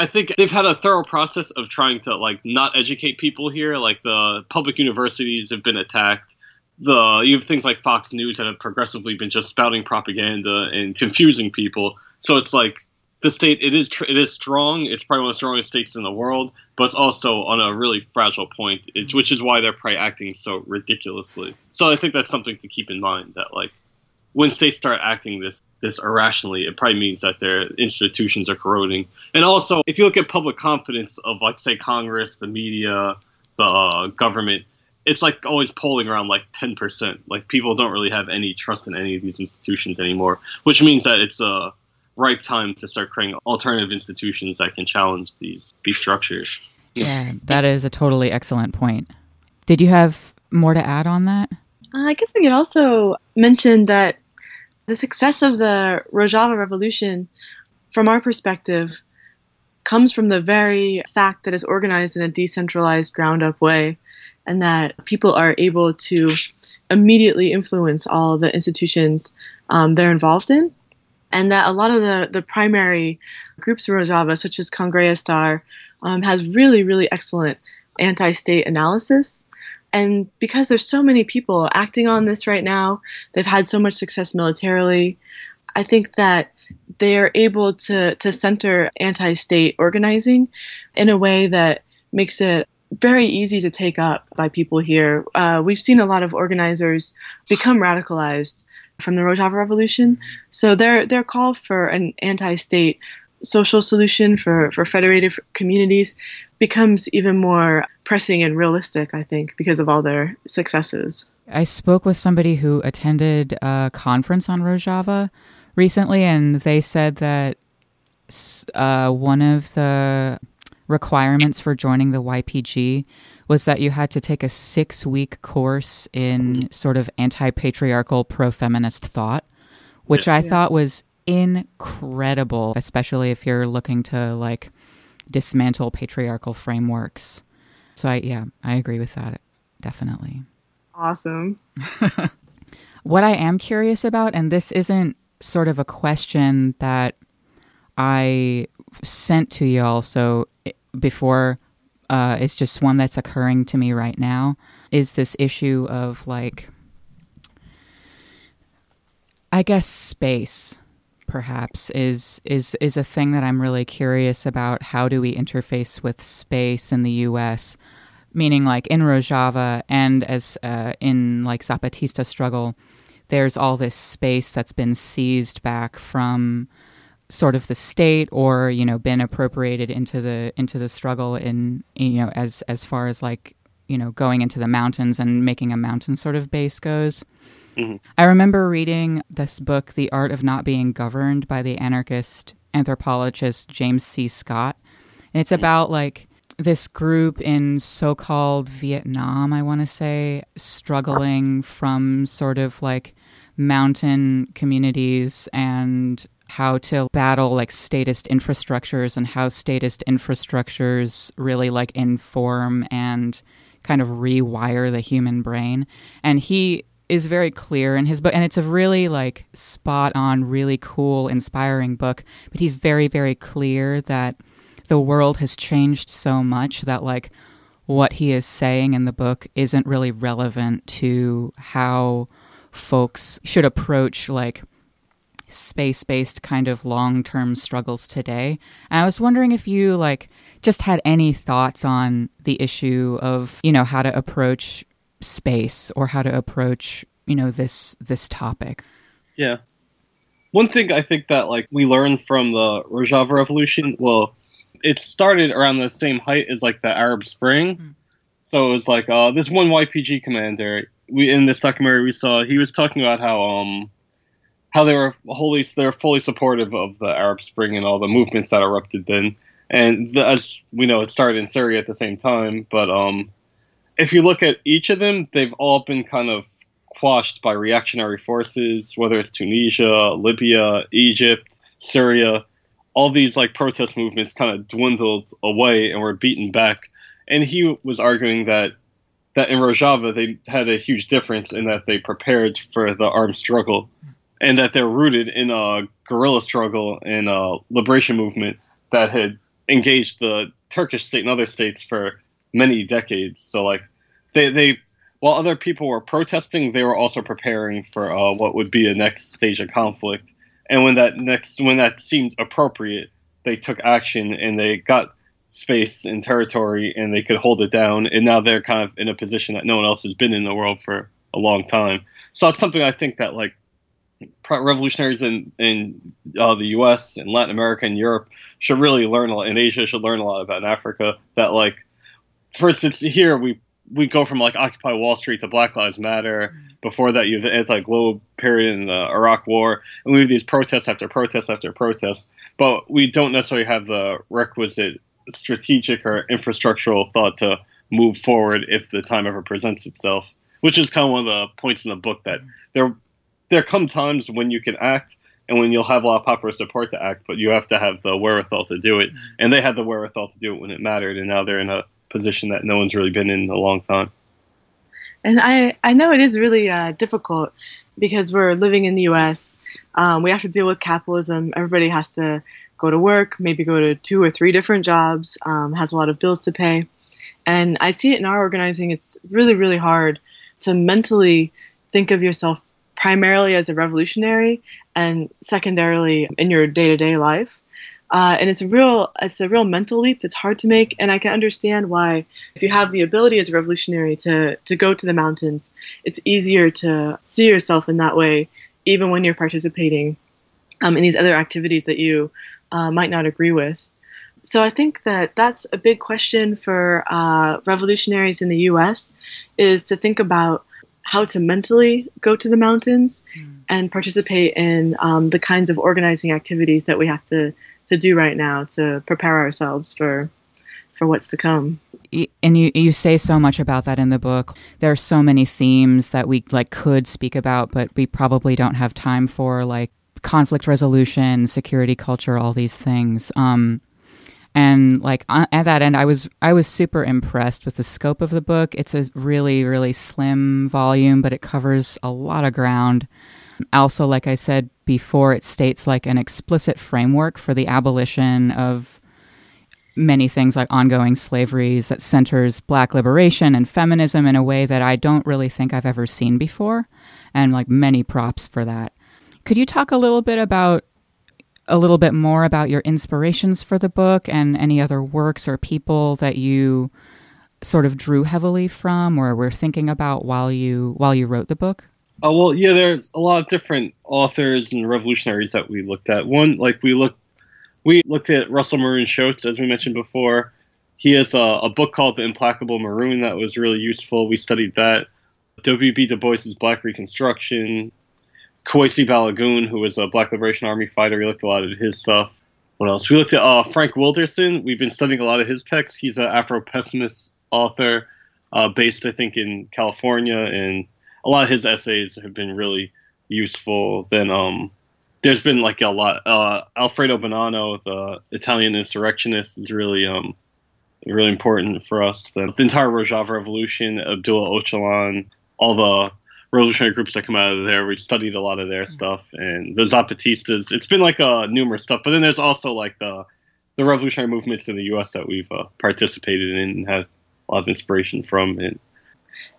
I think they've had a thorough process of trying to like not educate people here. Like the public universities have been attacked. You have things like Fox News that have progressively been just spouting propaganda and confusing people. So it's like the state, it is strong. It's probably one of the strongest states in the world, but it's also on a really fragile point, which is why they're probably acting so ridiculously. So I think that's something to keep in mind, that like when states start acting this irrationally, it probably means that their institutions are corroding. And also, if you look at public confidence of, like, say, Congress, the media, the government, it's, like, always polling around, like, 10%. Like, people don't really have any trust in any of these institutions anymore, which means that it's a ripe time to start creating alternative institutions that can challenge these structures. Yeah, that is a totally excellent point. Did you have more to add on that? I guess we could also mention that the success of the Rojava Revolution, from our perspective, comes from the very fact that it's organized in a decentralized, ground-up way, and that people are able to immediately influence all the institutions they're involved in, and that a lot of the primary groups in Rojava, such as Congrestar, has really, really excellent anti-state analysis. And because there's so many people acting on this right now, they've had so much success militarily, I think that they're able to center anti-state organizing in a way that makes it very easy to take up by people here. We've seen a lot of organizers become radicalized from the Rojava Revolution. So their call for an anti-state social solution for federated communities becomes even more pressing and realistic, I think, because of all their successes. I spoke with somebody who attended a conference on Rojava recently, and they said that one of the requirements for joining the YPG was that you had to take a 6-week course in sort of anti-patriarchal, pro-feminist thought, which I thought was incredible, especially if you're looking to like dismantle patriarchal frameworks. So I agree with that, definitely. Awesome. What I am curious about, and this isn't sort of a question that I sent to y'all so before, it's just one that's occurring to me right now, is this issue of like, I guess space perhaps is a thing that I'm really curious about. How do we interface with space in the U.S., meaning like in Rojava and as in like Zapatista struggle, there's all this space that's been seized back from sort of the state, or, you know, been appropriated into the struggle in, you know, as far as like, you know, going into the mountains and making a mountain sort of base goes. Mm-hmm. I remember reading this book, The Art of Not Being Governed, by the anarchist anthropologist James C. Scott. And it's about like this group in so-called Vietnam, I want to say, struggling from sort of like mountain communities and how to battle like statist infrastructures, and how statist infrastructures really like inform and kind of rewire the human brain. And he is very clear in his book, and it's a really like spot on, really cool, inspiring book, but he's very, very clear that the world has changed so much that like what he is saying in the book isn't really relevant to how folks should approach like space-based kind of long-term struggles today. And I was wondering if you like just had any thoughts on the issue of, you know, how to approach space, or how to approach, you know, this topic. Yeah. One thing I think that like we learned from the Rojava Revolution, well, it started around the same height as like the Arab Spring. Mm. So it was like this one YPG commander, in this documentary we saw, he was talking about how they were fully supportive of the Arab Spring and all the movements that erupted then. And as we know, it started in Syria at the same time. But if you look at each of them, they've all been kind of quashed by reactionary forces, whether it's Tunisia, Libya, Egypt, Syria. All these like protest movements kind of dwindled away and were beaten back. And he was arguing that in Rojava, they had a huge difference in that they prepared for the armed struggle, and that they're rooted in a guerrilla struggle and a liberation movement that had engaged the Turkish state and other states for many decades. So like they while other people were protesting, they were also preparing for what would be the next stage of conflict. And when that seemed appropriate, they took action and they got space and territory and they could hold it down. And now they're kind of in a position that no one else has been in the world for a long time. So it's something I think that like revolutionaries in the U.S. and Latin America and Europe should really learn a lot, and Asia should learn a lot about in Africa. That like, for instance, here we go from like Occupy Wall Street to Black Lives Matter. Before that, you have the anti-globe period in the Iraq War, and we have these protests after protests after protests. But we don't necessarily have the requisite strategic or infrastructural thought to move forward if the time ever presents itself, which is kind of one of the points in the book, that there come times when you can act and when you'll have a lot of popular support to act, but you have to have the wherewithal to do it. And they had the wherewithal to do it when it mattered, and now they're in a position that no one's really been in a long time. And I know it is really difficult because we're living in the U.S. We have to deal with capitalism. Everybody has to go to work, maybe go to 2 or 3 different jobs, has a lot of bills to pay. And I see it in our organizing. It's really, really hard to mentally think of yourself primarily as a revolutionary and secondarily in your day-to-day life. And it's a real mental leap that's hard to make. And I can understand why, if you have the ability as a revolutionary to go to the mountains, it's easier to see yourself in that way, even when you're participating in these other activities that you might not agree with. So I think that that's a big question for revolutionaries in the U.S., is to think about how to mentally go to the mountains and participate in the kinds of organizing activities that we have to do right now to prepare ourselves for what's to come. And you say so much about that in the book. There are so many themes that we could speak about, but we probably don't have time for, like conflict resolution, security culture, all these things. And at that end, I was super impressed with the scope of the book. It's a really, really slim volume, but it covers a lot of ground. Also, like I said before, it states an explicit framework for the abolition of many things like ongoing slaveries that centers Black liberation and feminism in a way that I don't really think I've ever seen before. And many props for that. Could you talk a little bit more about your inspirations for the book and any other works or people that you sort of drew heavily from or were thinking about while you wrote the book? Oh, well, yeah, there's a lot of different authors and revolutionaries that we looked at. One, we looked at Russell Maroon Shoatz, as we mentioned before. He has a book called The Implacable Maroon that was really useful. We studied that. W.B. Du Bois's Black Reconstruction. Kwesi Balagoon, who was a Black Liberation Army fighter, we looked at a lot of his stuff. What else? We looked at Frank Wilderson. We've been studying a lot of his texts. He's an Afro-pessimist author based, I think, in California, and a lot of his essays have been really useful. Then there's been a lot. Alfredo Bonanno, the Italian insurrectionist, is really important for us. The entire Rojava Revolution, Abdullah Öcalan, all the revolutionary groups that come out of there. We studied a lot of their stuff, and the Zapatistas. It's been numerous stuff, but then there's also the revolutionary movements in the U.S. that we've participated in and had a lot of inspiration from. And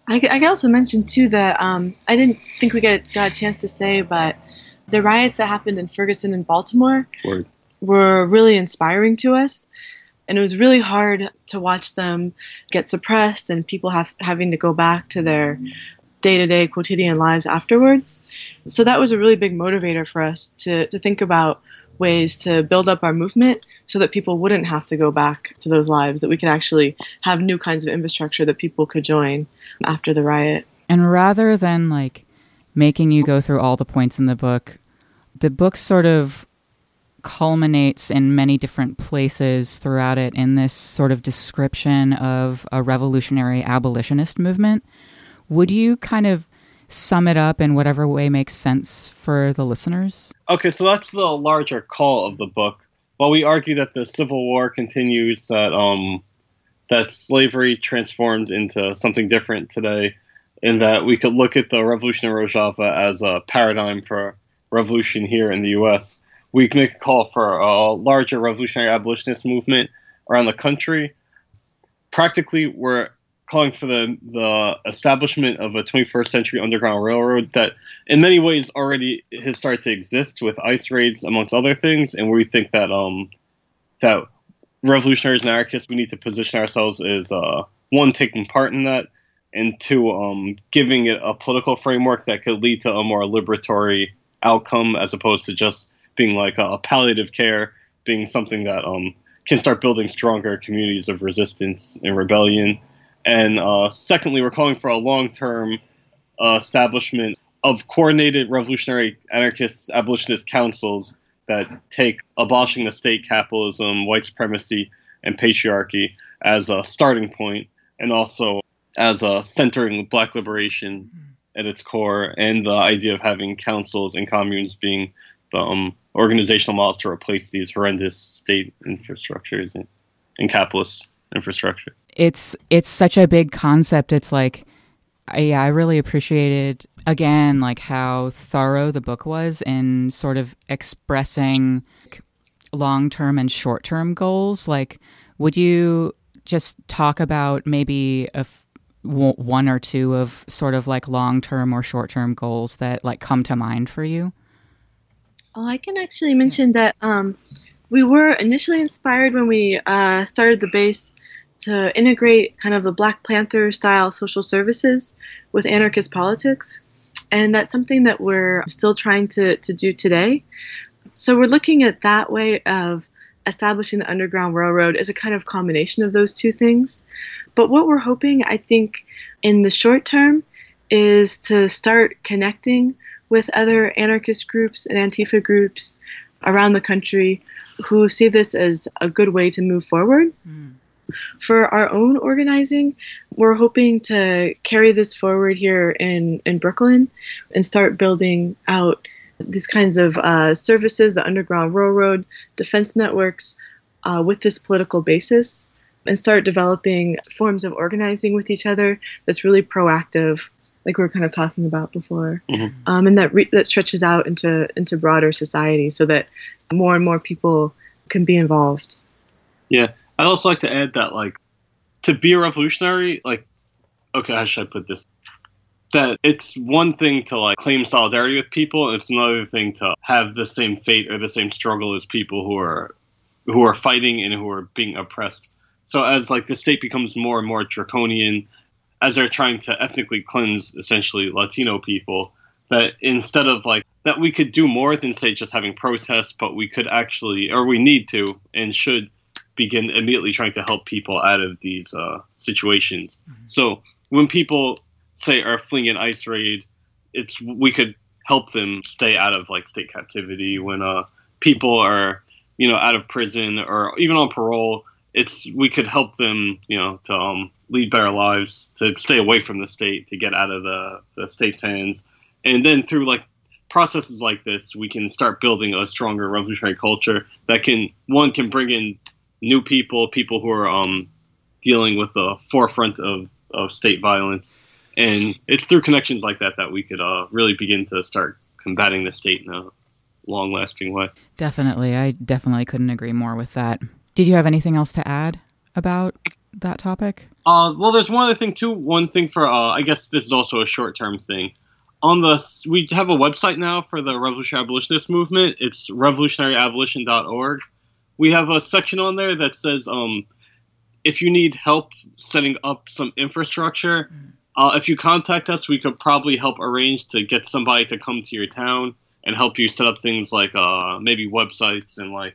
I can also mention too that I didn't think we got a chance to say, but the riots that happened in Ferguson and Baltimore were really inspiring to us. And it was really hard to watch them get suppressed and people having to go back to their day-to-day quotidian lives afterwards. So that was a really big motivator for us to think about ways to build up our movement so that people wouldn't have to go back to those lives, that we could actually have new kinds of infrastructure that people could join after the riot. And rather than making you go through all the points in the book sort of culminates in many different places throughout it in this sort of description of a revolutionary abolitionist movement. Would you kind of sum it up in whatever way makes sense for the listeners? Okay, so that's the larger call of the book. While we argue that the Civil War continues, that slavery transformed into something different today, and that we could look at the revolution in Rojava as a paradigm for revolution here in the U.S., we can make a call for a larger revolutionary abolitionist movement around the country. Practically, we're calling for the establishment of a 21st century underground railroad that in many ways already has started to exist with ICE raids, amongst other things. And we think that that revolutionaries and anarchists, we need to position ourselves as, one, taking part in that, and two, giving it a political framework that could lead to a more liberatory outcome as opposed to just being a palliative care, being something that can start building stronger communities of resistance and rebellion. And secondly, we're calling for a long-term establishment of coordinated revolutionary anarchist abolitionist councils that take abolishing the state, capitalism, white supremacy, and patriarchy as a starting point, and also as centering Black liberation at its core, and the idea of having councils and communes being the organizational models to replace these horrendous state infrastructures and capitalist infrastructure. It's such a big concept. It's I really appreciated, again, how thorough the book was in sort of expressing long-term and short-term goals. Would you just talk about maybe one or two of sort of like long-term or short-term goals that like come to mind for you? Oh, I can actually mention that we were initially inspired when we started The Base to integrate kind of the Black Panther style social services with anarchist politics. And that's something that we're still trying to do today. So we're looking at that way of establishing the Underground Railroad as a kind of combination of those two things. But what we're hoping, I think, in the short term is to start connecting with other anarchist groups and Antifa groups around the country who see this as a good way to move forward. Mm. For our own organizing, we're hoping to carry this forward here in Brooklyn and start building out these kinds of services, the Underground Railroad, defense networks, with this political basis, and start developing forms of organizing with each other that's really proactive, like we were kind of talking about before, mm-hmm. And that stretches out into broader society so that more and more people can be involved. Yeah. I'd also like to add that, like, to be a revolutionary, like, okay, how should I put this? That it's one thing to, like, claim solidarity with people, and it's another thing to have the same fate or the same struggle as people who are fighting and who are being oppressed. So as, like, the state becomes more and more draconian, as they're trying to ethnically cleanse, essentially, Latino people, that instead of, like, that we could do more than, say, just having protests, but we could actually, or we need to and should, begin immediately trying to help people out of these situations. Mm-hmm. So when people say are fleeing an ICE raid, we could help them stay out of like state captivity. When people are, you know, out of prison or even on parole, we could help them, you know, to lead better lives, to stay away from the state, to get out of the state's hands. And then through like processes like this, we can start building a stronger revolutionary culture that can bring in new people who are dealing with the forefront of state violence. And it's through connections like that we could really begin to start combating the state in a long-lasting way. Definitely. I definitely couldn't agree more with that. Did you have anything else to add about that topic? Well, there's one other thing, too. One thing for, I guess this is also a short-term thing. We have a website now for the Revolutionary Abolitionist Movement. It's revolutionaryabolition.org. We have a section on there that says if you need help setting up some infrastructure, if you contact us, we could probably help arrange to get somebody to come to your town and help you set up things like maybe websites and like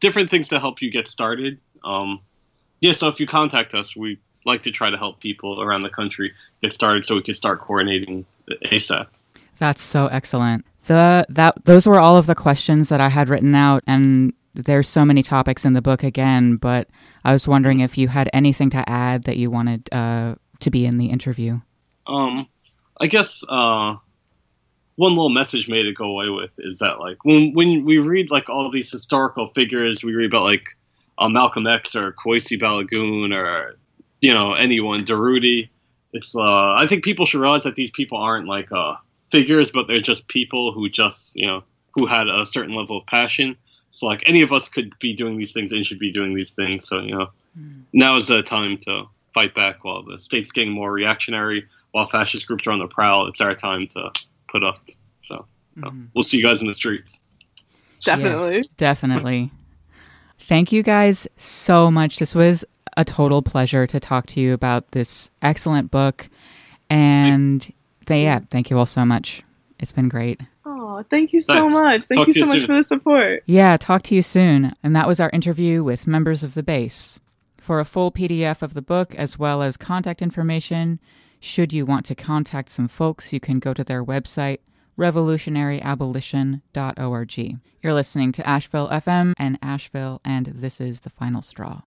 different things to help you get started. Yeah, so if you contact us, we like to try to help people around the country get started so we can start coordinating ASAP. That's so excellent. Those were all of the questions that I had written out, and there's so many topics in the book again, but I was wondering if you had anything to add that you wanted to be in the interview. I guess one little message made it go away with is that like when we read like all these historical figures, we read about like Malcolm X or Kwesi Balagoon or, you know, anyone, Durruti. It's I think people should realize that these people aren't like figures, but they're just people who just, you know, who had a certain level of passion. So, like, any of us could be doing these things and should be doing these things. So, you know, now is the time to fight back while the state's getting more reactionary, while fascist groups are on the prowl. It's our time to put up. So, we'll see you guys in the streets. Definitely. Yeah, definitely. Thank you guys so much. This was a total pleasure to talk to you about this excellent book. And, thank you all so much. It's been great. Thank you so much. Thank you so much for the support. Yeah, talk to you soon. And that was our interview with members of The Base. For a full PDF of the book, as well as contact information, should you want to contact some folks, you can go to their website, revolutionaryabolition.org. You're listening to Asheville FM and Asheville, and this is The Final Straw.